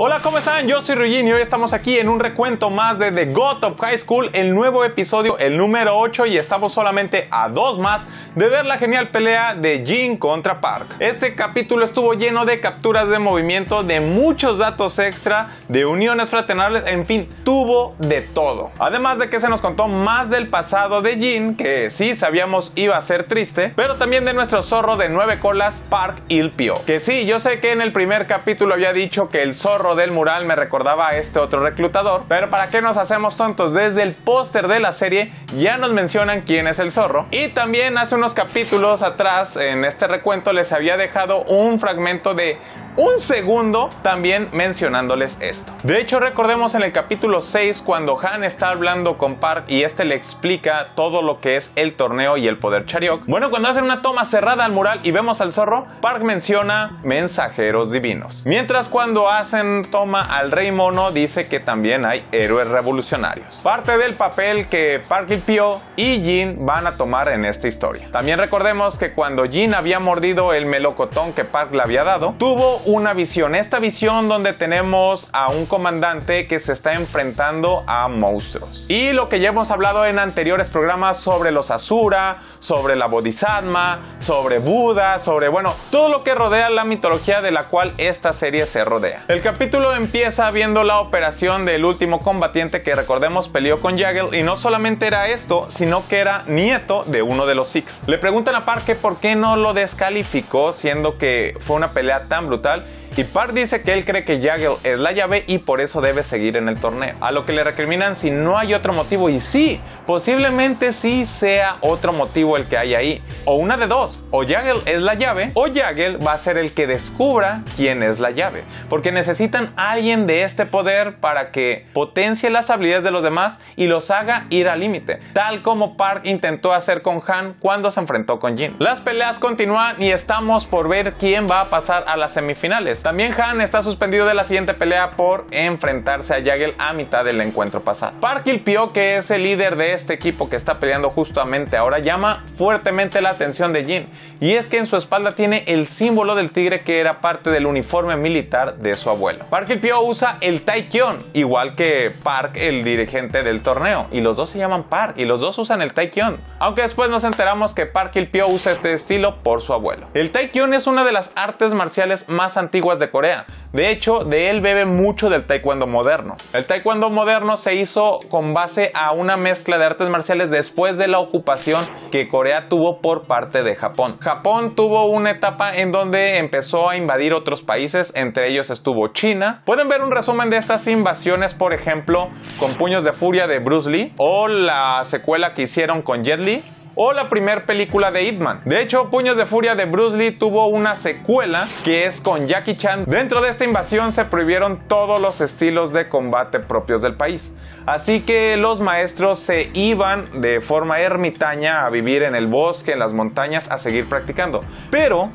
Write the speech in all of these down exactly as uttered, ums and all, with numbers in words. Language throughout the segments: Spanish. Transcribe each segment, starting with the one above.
Hola, ¿cómo están? Yo soy Ryujin y hoy estamos aquí en un recuento más de The God of High School, el nuevo episodio, el número ocho, y estamos solamente a dos más de ver la genial pelea de Jin contra Park. Este capítulo estuvo lleno de capturas de movimiento, de muchos datos extra, de uniones fraternales, en fin, tuvo de todo. Además de que se nos contó más del pasado de Jin, que sí sabíamos iba a ser triste, pero también de nuestro zorro de nueve colas, Park Il-pyo. Que sí, yo sé que en el primer capítulo había dicho que el zorro del mural me recordaba a este otro reclutador, pero para qué nos hacemos tontos, desde el póster de la serie ya nos mencionan quién es el zorro. Y también hace unos capítulos atrás en este recuento les había dejado un fragmento de un segundo también mencionándoles esto. De hecho, recordemos en el capítulo seis cuando Han está hablando con Park y este le explica todo lo que es el torneo y el poder Charyok. Bueno, cuando hacen una toma cerrada al mural y vemos al zorro, Park menciona mensajeros divinos, mientras cuando hacen toma al rey mono dice que también hay héroes revolucionarios. Parte del papel que Park Il-pyo y Jin van a tomar en esta historia. También recordemos que cuando Jin había mordido el melocotón que Park le había dado, tuvo una visión, esta visión donde tenemos a un comandante que se está enfrentando a monstruos. Y lo que ya hemos hablado en anteriores programas sobre los Asura, sobre la Bodhisattva, sobre Buda, sobre, bueno, todo lo que rodea la mitología de la cual esta serie se rodea. El capítulo El capítulo empieza viendo la operación del último combatiente que, recordemos, peleó con Jegal, y no solamente era esto, sino que era nieto de uno de los Six. Le preguntan a Park que por qué no lo descalificó siendo que fue una pelea tan brutal, y Park dice que él cree que Jegal es la llave y por eso debe seguir en el torneo. A lo que le recriminan si no hay otro motivo, y sí, posiblemente sí sea otro motivo el que hay ahí. O una de dos, o Jegal es la llave o Jegal va a ser el que descubra quién es la llave, porque necesita a alguien de este poder para que potencie las habilidades de los demás y los haga ir al límite, tal como Park intentó hacer con Han cuando se enfrentó con Jin. Las peleas continúan y estamos por ver quién va a pasar a las semifinales. También Han está suspendido de la siguiente pelea por enfrentarse a Jegal a mitad del encuentro pasado. Park Il-pyo, que es el líder de este equipo que está peleando justamente ahora, llama fuertemente la atención de Jin, y es que en su espalda tiene el símbolo del tigre que era parte del uniforme militar de su abuelo. Park Il-pyo usa el Taekkyeon, igual que Park, el dirigente del torneo, y los dos se llaman Park y los dos usan el Taekkyeon, aunque después nos enteramos que Park Il-pyo usa este estilo por su abuelo. El Taekkyeon es una de las artes marciales más antiguas de Corea. De hecho, de él bebe mucho del taekwondo moderno. El taekwondo moderno se hizo con base a una mezcla de artes marciales después de la ocupación que Corea tuvo por parte de Japón. Japón tuvo una etapa en donde empezó a invadir otros países, entre ellos estuvo China. Pueden ver un resumen de estas invasiones, por ejemplo, con Puños de Furia de Bruce Lee, o la secuela que hicieron con Jet Li, o la primera película de Ip Man. De hecho, Puños de Furia de Bruce Lee tuvo una secuela que es con Jackie Chan. Dentro de esta invasión se prohibieron todos los estilos de combate propios del país, así que los maestros se iban de forma ermitaña a vivir en el bosque, en las montañas, a seguir practicando. Pero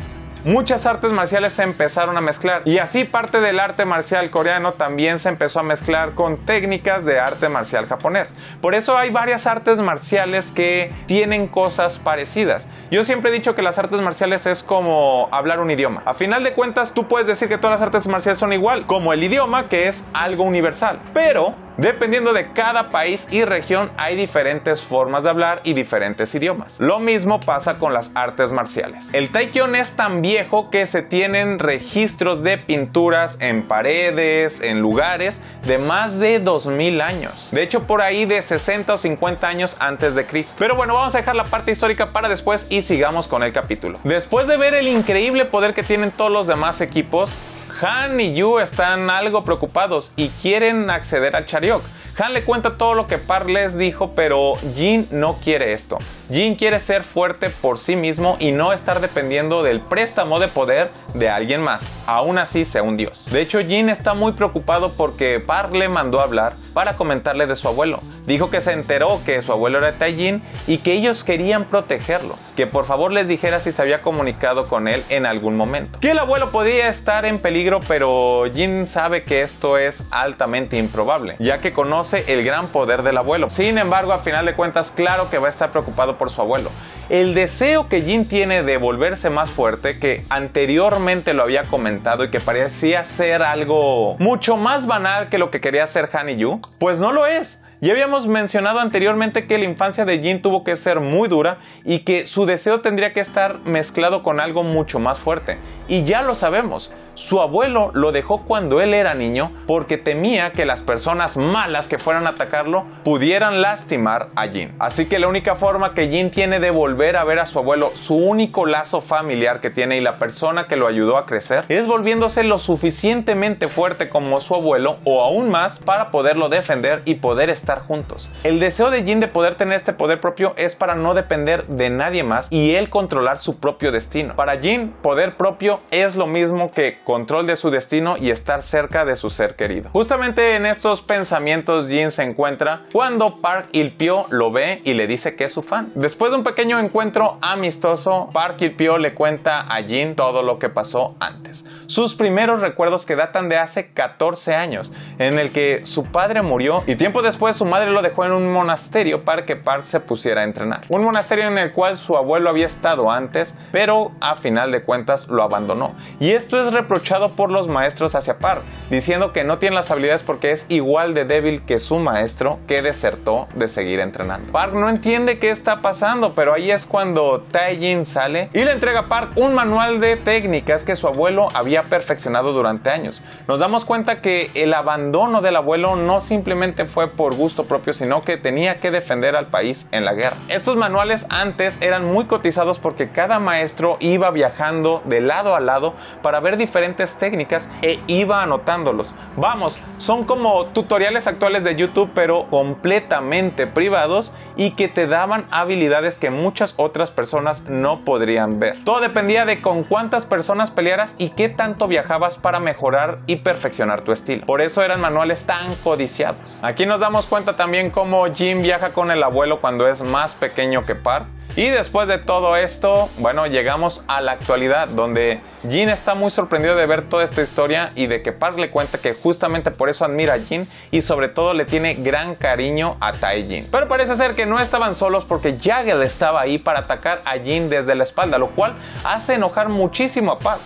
muchas artes marciales se empezaron a mezclar, y así parte del arte marcial coreano también se empezó a mezclar con técnicas de arte marcial japonés. Por eso hay varias artes marciales que tienen cosas parecidas. Yo siempre he dicho que las artes marciales es como hablar un idioma. A final de cuentas, tú puedes decir que todas las artes marciales son igual, como el idioma, que es algo universal, pero dependiendo de cada país y región hay diferentes formas de hablar y diferentes idiomas. Lo mismo pasa con las artes marciales. El Taekkyeon es tan viejo que se tienen registros de pinturas en paredes, en lugares, de más de dos mil años. De hecho, por ahí de sesenta o cincuenta años antes de Cristo. Pero bueno, vamos a dejar la parte histórica para después y sigamos con el capítulo. Después de ver el increíble poder que tienen todos los demás equipos, Han y Yu están algo preocupados y quieren acceder al Charyok. Han le cuenta todo lo que Park les dijo, pero Jin no quiere esto. Jin quiere ser fuerte por sí mismo y no estar dependiendo del préstamo de poder de alguien más, aún así sea un dios. De hecho, Jin está muy preocupado porque Park le mandó a hablar para comentarle de su abuelo. Dijo que se enteró que su abuelo era Taejin y que ellos querían protegerlo, que por favor les dijera si se había comunicado con él en algún momento. Que el abuelo podía estar en peligro, pero Jin sabe que esto es altamente improbable, ya que conoce el gran poder del abuelo. Sin embargo, a final de cuentas, claro que va a estar preocupado por su abuelo. el deseo que Jin tiene de volverse más fuerte, que anteriormente lo había comentado y que parecía ser algo mucho más banal que lo que quería hacer Han y Yu, pues no lo es. Ya habíamos mencionado anteriormente que la infancia de Jin tuvo que ser muy dura y que su deseo tendría que estar mezclado con algo mucho más fuerte. Y ya lo sabemos, su abuelo lo dejó cuando él era niño porque temía que las personas malas que fueran a atacarlo pudieran lastimar a Jin. Así que la única forma que Jin tiene de volver a ver a su abuelo, su único lazo familiar que tiene y la persona que lo ayudó a crecer, es volviéndose lo suficientemente fuerte como su abuelo o aún más para poderlo defender y poder estar juntos. El deseo de Jin de poder tener este poder propio es para no depender de nadie más y él controlar su propio destino. Para Jin, poder propio es lo mismo que control de su destino y estar cerca de su ser querido. Justamente en estos pensamientos Jin se encuentra cuando Park Il-pyo lo ve y le dice que es su fan. Después de un pequeño encuentro amistoso, Park Il-pyo le cuenta a Jin todo lo que pasó antes. Sus primeros recuerdos que datan de hace catorce años, en el que su padre murió y tiempo después su madre lo dejó en un monasterio para que Park se pusiera a entrenar. Un monasterio en el cual su abuelo había estado antes, pero a final de cuentas lo abandonó. Y esto es reprochado por los maestros hacia Park, diciendo que no tiene las habilidades porque es igual de débil que su maestro, que desertó de seguir entrenando. Park no entiende qué está pasando, pero ahí es cuando Tae-jin sale y le entrega a Park un manual de técnicas que su abuelo había perfeccionado durante años. Nos damos cuenta que el abandono del abuelo no simplemente fue por gusto gusto propio, sino que tenía que defender al país en la guerra. Estos manuales antes eran muy cotizados porque cada maestro iba viajando de lado a lado para ver diferentes técnicas e iba anotándolos. Vamos, son como tutoriales actuales de YouTube, pero completamente privados y que te daban habilidades que muchas otras personas no podrían ver. Todo dependía de con cuántas personas pelearas y qué tanto viajabas para mejorar y perfeccionar tu estilo. Por eso eran manuales tan codiciados. Aquí nos damos cuenta cuenta también cómo Jin viaja con el abuelo cuando es más pequeño que Park. Y después de todo esto, bueno, llegamos a la actualidad, donde Jin está muy sorprendido de ver toda esta historia y de que Park le cuenta que justamente por eso admira a Jin y sobre todo le tiene gran cariño a Tae-jin. Pero parece ser que no estaban solos porque Jegal estaba ahí para atacar a Jin desde la espalda, lo cual hace enojar muchísimo a Park.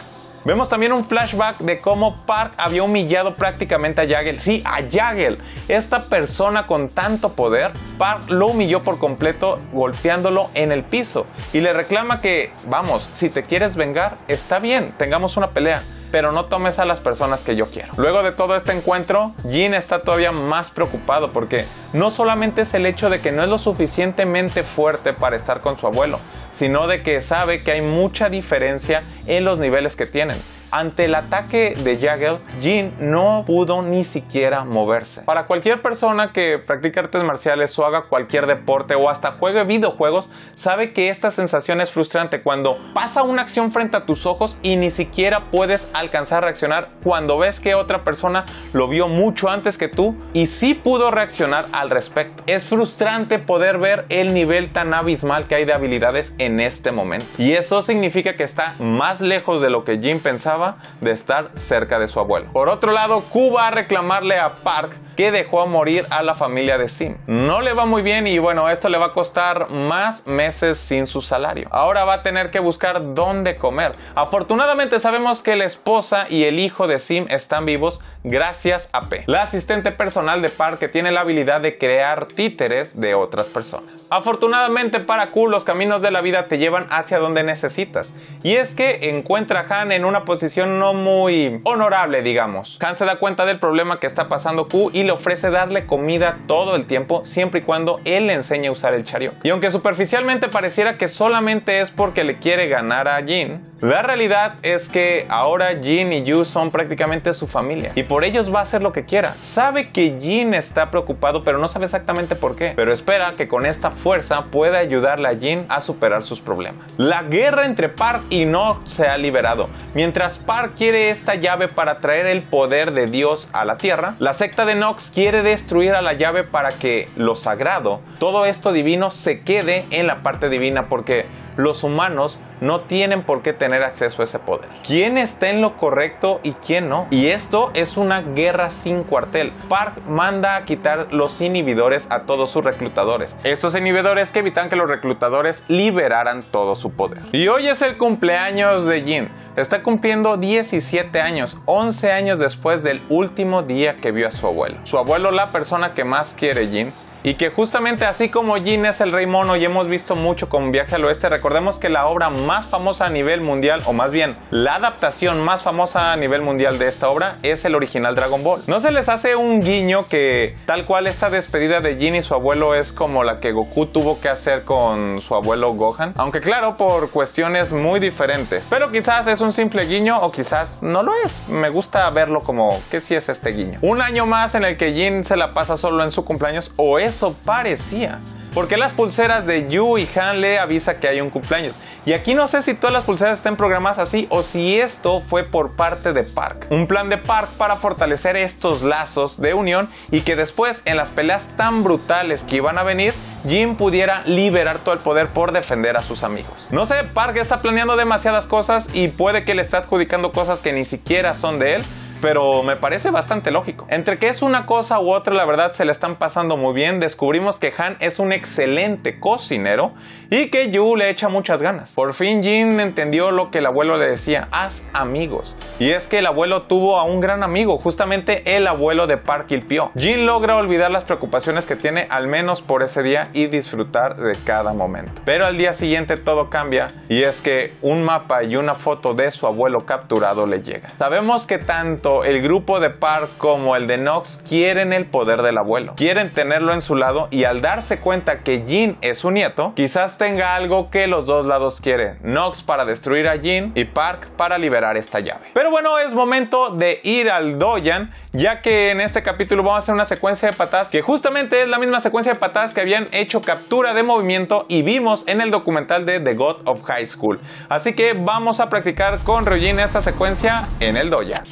Vemos también un flashback de cómo Park había humillado prácticamente a Jegal. Sí, a Jegal. Esta persona con tanto poder, Park lo humilló por completo golpeándolo en el piso. Y le reclama que, vamos, si te quieres vengar, está bien, tengamos una pelea, pero no tomes a las personas que yo quiero. Luego de todo este encuentro, Jin está todavía más preocupado porque no solamente es el hecho de que no es lo suficientemente fuerte para estar con su abuelo, sino de que sabe que hay mucha diferencia en los niveles que tienen. Ante el ataque de Jegal, Jin no pudo ni siquiera moverse. Para cualquier persona que practique artes marciales o haga cualquier deporte o hasta juegue videojuegos, sabe que esta sensación es frustrante cuando pasa una acción frente a tus ojos y ni siquiera puedes alcanzar a reaccionar, cuando ves que otra persona lo vio mucho antes que tú y sí pudo reaccionar al respecto. Es frustrante poder ver el nivel tan abismal que hay de habilidades en este momento. Y eso significa que está más lejos de lo que Jin pensaba de estar cerca de su abuelo. Por otro lado, Q va a reclamarle a Park que dejó a morir a la familia de Sim. No le va muy bien y bueno, esto le va a costar más meses sin su salario. Ahora va a tener que buscar dónde comer. Afortunadamente sabemos que la esposa y el hijo de Sim están vivos gracias a P, la asistente personal de Park que tiene la habilidad de crear títeres de otras personas. Afortunadamente para Q, los caminos de la vida te llevan hacia donde necesitas. Y es que encuentra a Han en una posición no muy honorable, digamos. Han se da cuenta del problema que está pasando Q y le ofrece darle comida todo el tiempo, siempre y cuando él le enseñe a usar el Charyok. Y aunque superficialmente pareciera que solamente es porque le quiere ganar a Jin, la realidad es que ahora Jin y Yu son prácticamente su familia y por ellos va a hacer lo que quiera. Sabe que Jin está preocupado, pero no sabe exactamente por qué, pero espera que con esta fuerza pueda ayudarle a Jin a superar sus problemas. La guerra entre Park y Nox se ha liberado. Mientras Park quiere esta llave para traer el poder de Dios a la tierra, la secta de Nox quiere destruir a la llave para que lo sagrado, todo esto divino, se quede en la parte divina, porque los humanos no tienen por qué tener acceso a ese poder. ¿Quién está en lo correcto y quién no? Y esto es una guerra sin cuartel. Park manda a quitar los inhibidores a todos sus reclutadores. Estos inhibidores que evitan que los reclutadores liberaran todo su poder. Y hoy es el cumpleaños de Jin. Está cumpliendo diecisiete años, once años después del último día que vio a su abuelo. Su abuelo, la persona que más quiere Jin. Y que justamente así como Jin es el rey mono y hemos visto mucho con Viaje al Oeste, recordemos que la obra más famosa a nivel mundial, o más bien la adaptación más famosa a nivel mundial de esta obra, es el original Dragon Ball. ¿No se les hace un guiño que tal cual esta despedida de Jin y su abuelo es como la que Goku tuvo que hacer con su abuelo Gohan? Aunque claro, por cuestiones muy diferentes. Pero quizás es un simple guiño o quizás no lo es. Me gusta verlo como que sí es este guiño. Un año más en el que Jin se la pasa solo en su cumpleaños, o es eso parecía, porque las pulseras de Yu y Han le avisa que hay un cumpleaños. Y aquí no sé si todas las pulseras estén programadas así o si esto fue por parte de Park. Un plan de Park para fortalecer estos lazos de unión y que después en las peleas tan brutales que iban a venir, Jin pudiera liberar todo el poder por defender a sus amigos. No sé, Park está planeando demasiadas cosas y puede que le está adjudicando cosas que ni siquiera son de él. Pero me parece bastante lógico. Entre que es una cosa u otra, la verdad se le están pasando muy bien. Descubrimos que Han es un excelente cocinero y que Yu le echa muchas ganas. Por fin Jin entendió lo que el abuelo le decía: haz amigos. Y es que el abuelo tuvo a un gran amigo, justamente el abuelo de Park Il-pyo. Jin logra olvidar las preocupaciones que tiene, al menos por ese día, y disfrutar de cada momento. Pero al día siguiente todo cambia, y es que un mapa y una foto de su abuelo capturado le llega. Sabemos que tanto el grupo de Park como el de Nox quieren el poder del abuelo, quieren tenerlo en su lado, y al darse cuenta que Jin es su nieto, quizás tenga algo que los dos lados quieren: Nox para destruir a Jin y Park para liberar esta llave. Pero bueno, es momento de ir al doyan, ya que en este capítulo vamos a hacer una secuencia de patadas que justamente es la misma secuencia de patadas que habían hecho captura de movimiento y vimos en el documental de The God of High School. Así que vamos a practicar con Ryujin esta secuencia en el doyan.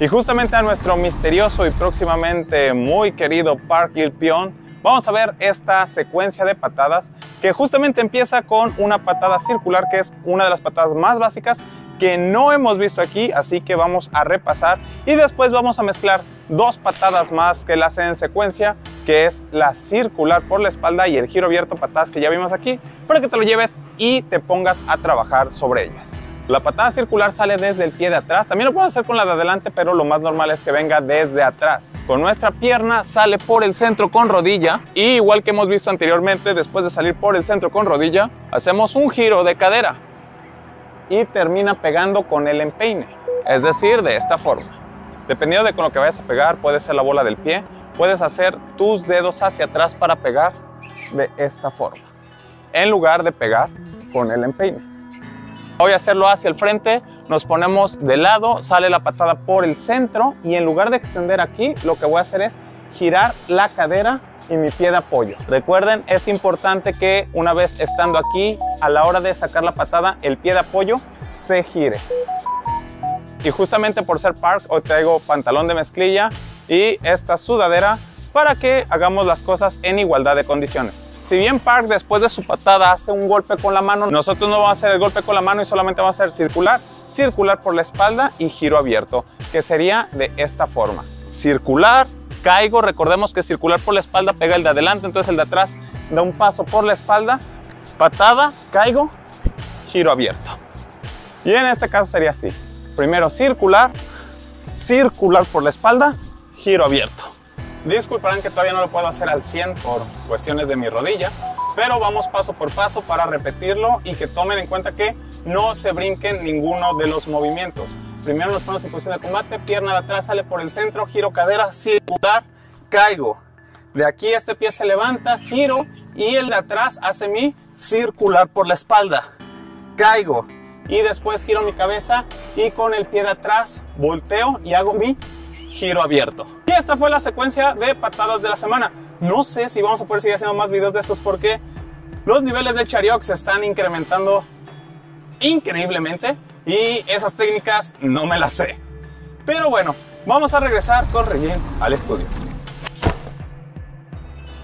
Y justamente a nuestro misterioso y próximamente muy querido Park Il-pyo vamos a ver esta secuencia de patadas que justamente empieza con una patada circular, que es una de las patadas más básicas que no hemos visto aquí, así que vamos a repasar y después vamos a mezclar dos patadas más que la hacen en secuencia, que es la circular por la espalda y el giro abierto, patadas que ya vimos aquí, para que te lo lleves y te pongas a trabajar sobre ellas. La patada circular sale desde el pie de atrás, también lo puedo hacer con la de adelante, pero lo más normal es que venga desde atrás. Con nuestra pierna sale por el centro con rodilla, y igual que hemos visto anteriormente, después de salir por el centro con rodilla, hacemos un giro de cadera y termina pegando con el empeine, es decir, de esta forma. Dependiendo de con lo que vayas a pegar, puede ser la bola del pie, puedes hacer tus dedos hacia atrás para pegar de esta forma, en lugar de pegar con el empeine. Voy a hacerlo hacia el frente, nos ponemos de lado, sale la patada por el centro y en lugar de extender aquí, lo que voy a hacer es girar la cadera y mi pie de apoyo. Recuerden, es importante que una vez estando aquí, a la hora de sacar la patada, el pie de apoyo se gire. Y justamente por ser Park, hoy traigo pantalón de mezclilla y esta sudadera para que hagamos las cosas en igualdad de condiciones. Si bien Park después de su patada hace un golpe con la mano, nosotros no vamos a hacer el golpe con la mano y solamente vamos a hacer circular, circular por la espalda y giro abierto, que sería de esta forma. Circular, caigo, recordemos que circular por la espalda pega el de adelante, entonces el de atrás da un paso por la espalda, patada, caigo, giro abierto. Y en este caso sería así. Primero circular, circular por la espalda, giro abierto. Disculparán que todavía no lo puedo hacer al cien por cuestiones de mi rodilla, pero vamos paso por paso para repetirlo y que tomen en cuenta que no se brinquen ninguno de los movimientos. Primero nos ponemos en posición de combate, pierna de atrás sale por el centro, giro cadera, circular, caigo. De aquí este pie se levanta, giro y el de atrás hace mi circular por la espalda, caigo. Y después giro mi cabeza y con el pie de atrás volteo y hago mi giro abierto. Y esta fue la secuencia de patadas de la semana. No sé si vamos a poder seguir haciendo más videos de estos porque los niveles de Charyok se están incrementando increíblemente y esas técnicas no me las sé. Pero bueno, vamos a regresar con Ryujin al estudio.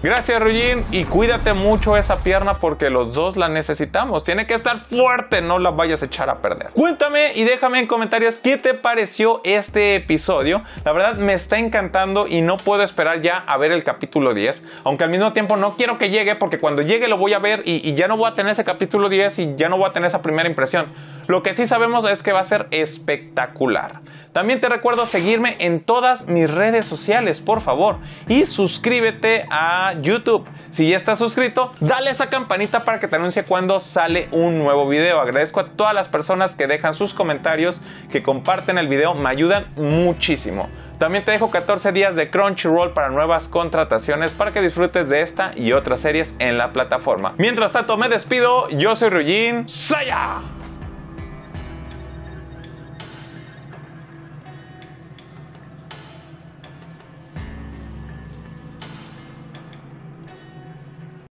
Gracias, Ryujin, y cuídate mucho esa pierna porque los dos la necesitamos. Tiene que estar fuerte, no la vayas a echar a perder. Cuéntame y déjame en comentarios qué te pareció este episodio. La verdad me está encantando y no puedo esperar ya a ver el capítulo diez. Aunque al mismo tiempo no quiero que llegue porque cuando llegue lo voy a ver y, y ya no voy a tener ese capítulo diez y ya no voy a tener esa primera impresión. Lo que sí sabemos es que va a ser espectacular. También te recuerdo seguirme en todas mis redes sociales, por favor. Y suscríbete a YouTube. Si ya estás suscrito, dale esa campanita para que te anuncie cuando sale un nuevo video. Agradezco a todas las personas que dejan sus comentarios, que comparten el video, me ayudan muchísimo. También te dejo catorce días de Crunchyroll para nuevas contrataciones para que disfrutes de esta y otras series en la plataforma. Mientras tanto, me despido. Yo soy Ryujin. ¡Saya!